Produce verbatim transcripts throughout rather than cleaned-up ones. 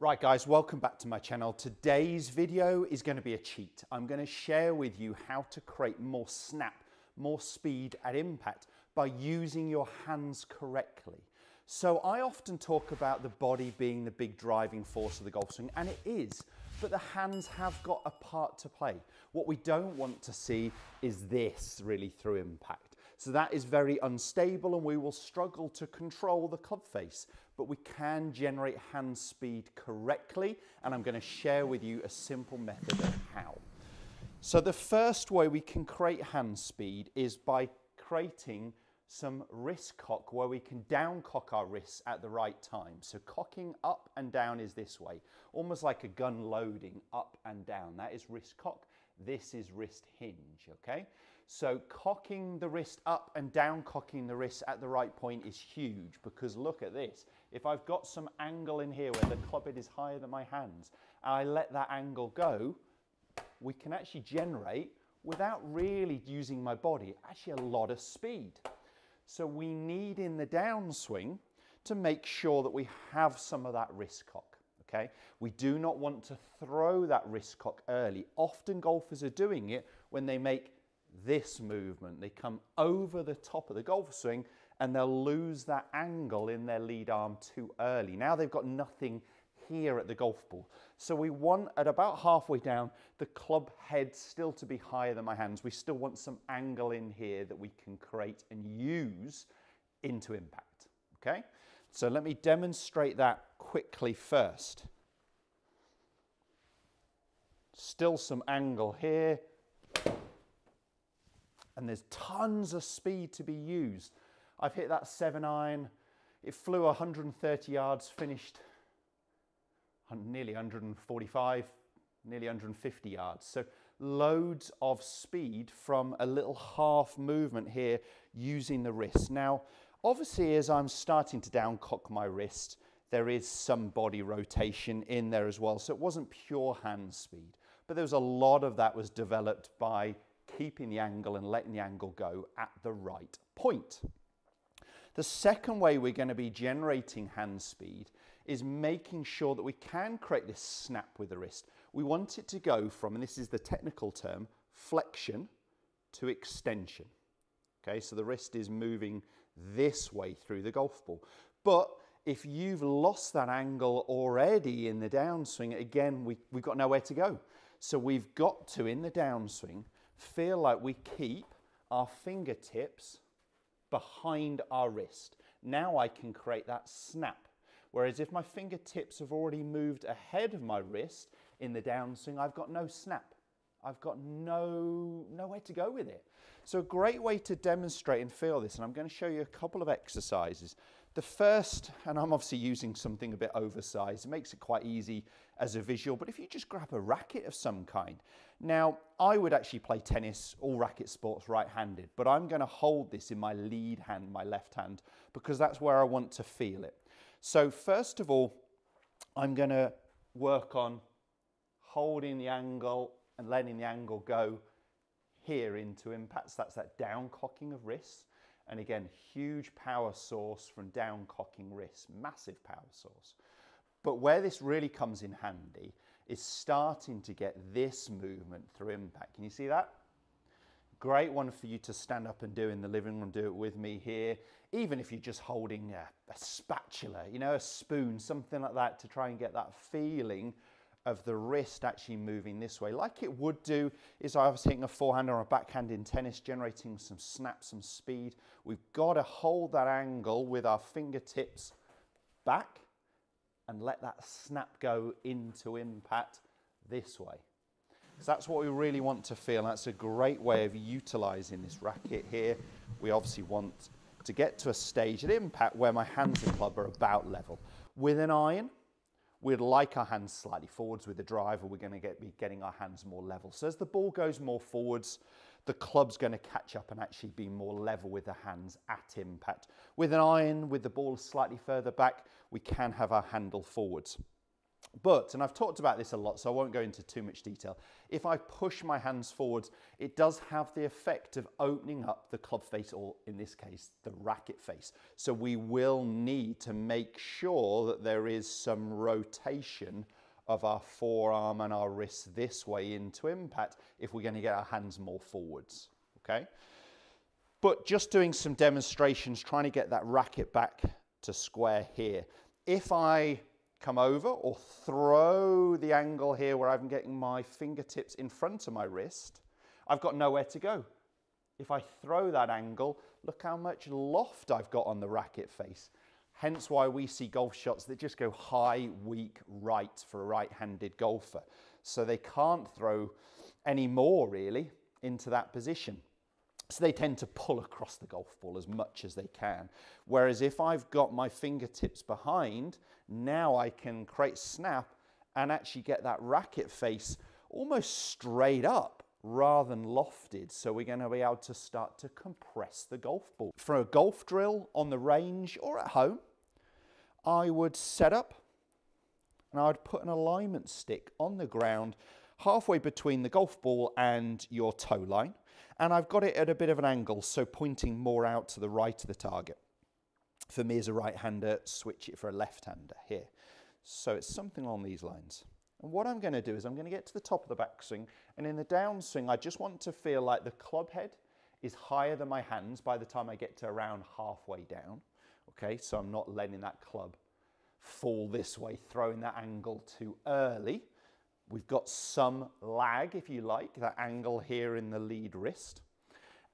Right guys, welcome back to my channel. Today's video is going to be a cheat. I'm going to share with you how to create more snap, more speed at impact by using your hands correctly. So I often talk about the body being the big driving force of the golf swing, and it is, but the hands have got a part to play. What we don't want to see is this really through impact. So that is very unstable and we will struggle to control the club face, but we can generate hand speed correctly, and I'm going to share with you a simple method of how. So the first way we can create hand speed is by creating some wrist cock where we can down cock our wrists at the right time. So cocking up and down is this way, almost like a gun loading up and down. That is wrist cock. This is wrist hinge, okay? So cocking the wrist up and down, cocking the wrist at the right point is huge, because look at this. If I've got some angle in here where the club head is higher than my hands, and I let that angle go, we can actually generate, without really using my body, actually a lot of speed. So we need in the downswing to make sure that we have some of that wrist cock. Okay? We do not want to throw that wrist cock early. Often golfers are doing it when they make this movement. They come over the top of the golf swing and they'll lose that angle in their lead arm too early. Now they've got nothing here at the golf ball. So we want, at about halfway down, the club head still to be higher than my hands. We still want some angle in here that we can create and use into impact. Okay? So let me demonstrate that quickly first. Still some angle here. And there's tons of speed to be used. I've hit that seven iron. It flew one hundred thirty yards, finished nearly one hundred forty-five, nearly one hundred fifty yards. So loads of speed from a little half movement here using the wrist. Now, obviously, as I'm starting to down cock my wrist, there is some body rotation in there as well. So it wasn't pure hand speed, but there was a lot of that was developed by keeping the angle and letting the angle go at the right point. The second way we're going to be generating hand speed is making sure that we can create this snap with the wrist. We want it to go from, and this is the technical term, flexion to extension. Okay, so the wrist is moving this way through the golf ball. But if you've lost that angle already in the downswing, again, we, we've got nowhere to go. So we've got to, in the downswing, feel like we keep our fingertips behind our wrist. Now I can create that snap. Whereas if my fingertips have already moved ahead of my wrist in the downswing, I've got no snap. I've got no, nowhere to go with it. So a great way to demonstrate and feel this, and I'm going to show you a couple of exercises. The first, and I'm obviously using something a bit oversized, it makes it quite easy as a visual, but if you just grab a racket of some kind. Now, I would actually play tennis, all racket sports, right-handed, but I'm going to hold this in my lead hand, my left hand, because that's where I want to feel it. So first of all, I'm going to work on holding the angle and letting the angle go here into impacts. That's that down cocking of wrists. And again, huge power source from down cocking wrists, massive power source. But where this really comes in handy is starting to get this movement through impact. Can you see that? Great one for you to stand up and do in the living room, do it with me here. Even if you're just holding a, a spatula, you know, a spoon, something like that, to try and get that feeling of the wrist actually moving this way, like it would do is I was hitting a forehand or a backhand in tennis, generating some snap, some speed. We've got to hold that angle with our fingertips back and let that snap go into impact this way. So that's what we really want to feel. That's a great way of utilizing this racket here. We obviously want to get to a stage at impact where my hands and club are about level. With an iron, we'd like our hands slightly forwards. With the driver, we're going to get, be getting our hands more level. So as the ball goes more forwards, the club's going to catch up and actually be more level with the hands at impact. With an iron, with the ball slightly further back, we can have our handle forwards. But, and I've talked about this a lot, so I won't go into too much detail, if I push my hands forwards, it does have the effect of opening up the club face, or in this case, the racket face. So we will need to make sure that there is some rotation of our forearm and our wrist this way into impact if we're going to get our hands more forwards, okay? But just doing some demonstrations, trying to get that racket back to square here. If I come over or throw the angle here where I'm getting my fingertips in front of my wrist, I've got nowhere to go. If I throw that angle, look how much loft I've got on the racket face. Hence why we see golf shots that just go high, weak, right for a right-handed golfer. So they can't throw any more really into that position. So they tend to pull across the golf ball as much as they can. Whereas if I've got my fingertips behind, now I can create snap and actually get that racket face almost straight up rather than lofted. So we're going to be able to start to compress the golf ball. For a golf drill on the range or at home, I would set up and I would put an alignment stick on the ground halfway between the golf ball and your toe line. And I've got it at a bit of an angle, so pointing more out to the right of the target. For me as a right-hander, switch it for a left-hander here. So it's something along these lines. And what I'm going to do is I'm going to get to the top of the backswing, and in the downswing, I just want to feel like the club head is higher than my hands by the time I get to around halfway down. Okay, so I'm not letting that club fall this way, throwing that angle too early. We've got some lag, if you like, that angle here in the lead wrist.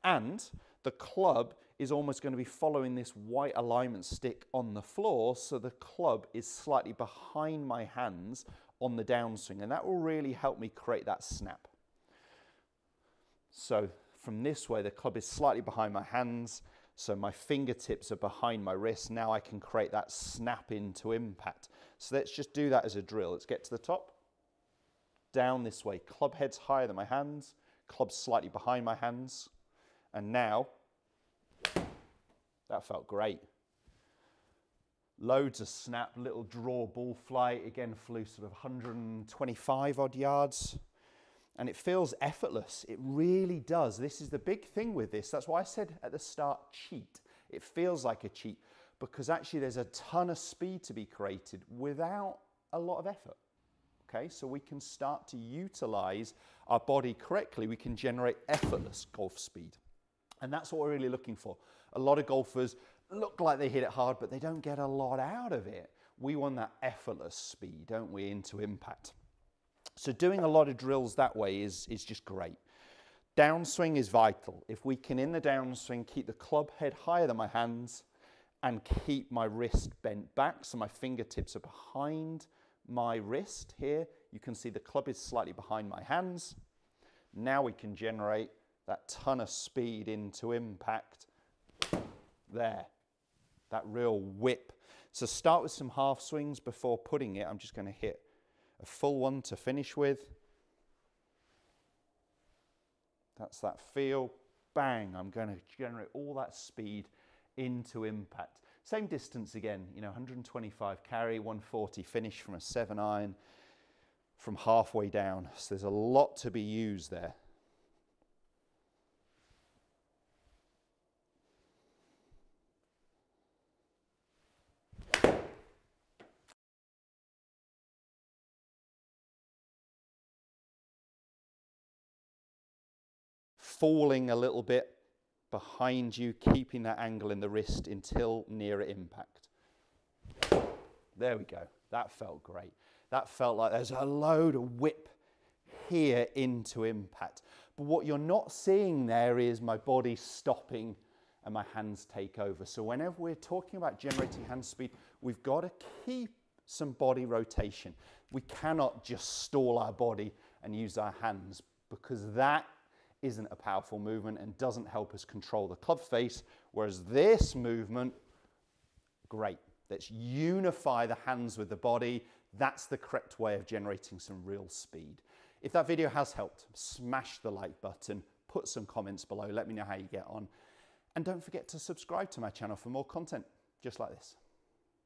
And the club is almost going to be following this white alignment stick on the floor, so the club is slightly behind my hands on the downswing, and that will really help me create that snap. So from this way, the club is slightly behind my hands, so my fingertips are behind my wrist. Now I can create that snap into impact. So let's just do that as a drill. Let's get to the top. Down this way, club head's higher than my hands, club slightly behind my hands, and now that felt great. Loads of snap, little draw ball flight, again flew sort of one hundred twenty-five odd yards, and it feels effortless. It really does. This is the big thing with this. That's why I said at the start, cheat. It feels like a cheat because actually there's a ton of speed to be created without a lot of effort. Okay, so we can start to utilize our body correctly. We can generate effortless golf speed. And that's what we're really looking for. A lot of golfers look like they hit it hard, but they don't get a lot out of it. We want that effortless speed, don't we, into impact. So doing a lot of drills that way is, is just great. Downswing is vital. If we can, in the downswing, keep the club head higher than my hands and keep my wrist bent back so my fingertips are behind my wrist here, you can see the club is slightly behind my hands. Now we can generate that ton of speed into impact. There, that real whip. So start with some half swings before putting it. I'm just going to hit a full one to finish with. That's that feel. Bang, I'm going to generate all that speed into impact. Same distance again, you know, one hundred twenty-five carry, one forty finish from a seven iron from halfway down. So there's a lot to be used there. Falling a little bit behind you, keeping that angle in the wrist until near impact. There we go. That felt great. That felt like there's a load of whip here into impact. But what you're not seeing there is my body stopping and my hands take over. So whenever we're talking about generating hand speed, we've got to keep some body rotation. We cannot just stall our body and use our hands, because that isn't a powerful movement and doesn't help us control the club face, whereas this movement, great. Let's unify the hands with the body. That's the correct way of generating some real speed. If that video has helped, smash the like button, put some comments below, let me know how you get on, and don't forget to subscribe to my channel for more content just like this.